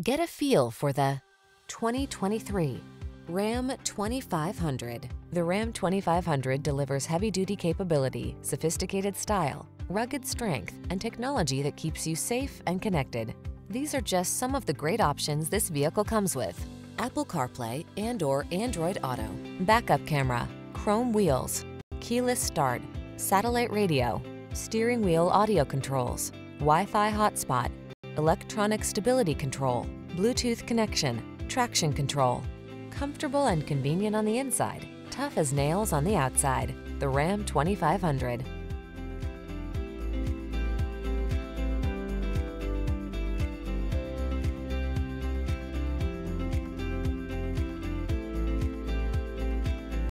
Get a feel for the 2023 Ram 2500. The Ram 2500 delivers heavy-duty capability, sophisticated style, rugged strength, and technology that keeps you safe and connected. These are just some of the great options this vehicle comes with: Apple CarPlay and/or Android Auto, backup camera, chrome wheels, keyless start, satellite radio, steering wheel audio controls, Wi-Fi hotspot, electronic stability control, Bluetooth connection, traction control. Comfortable and convenient on the inside, tough as nails on the outside. The Ram 2500.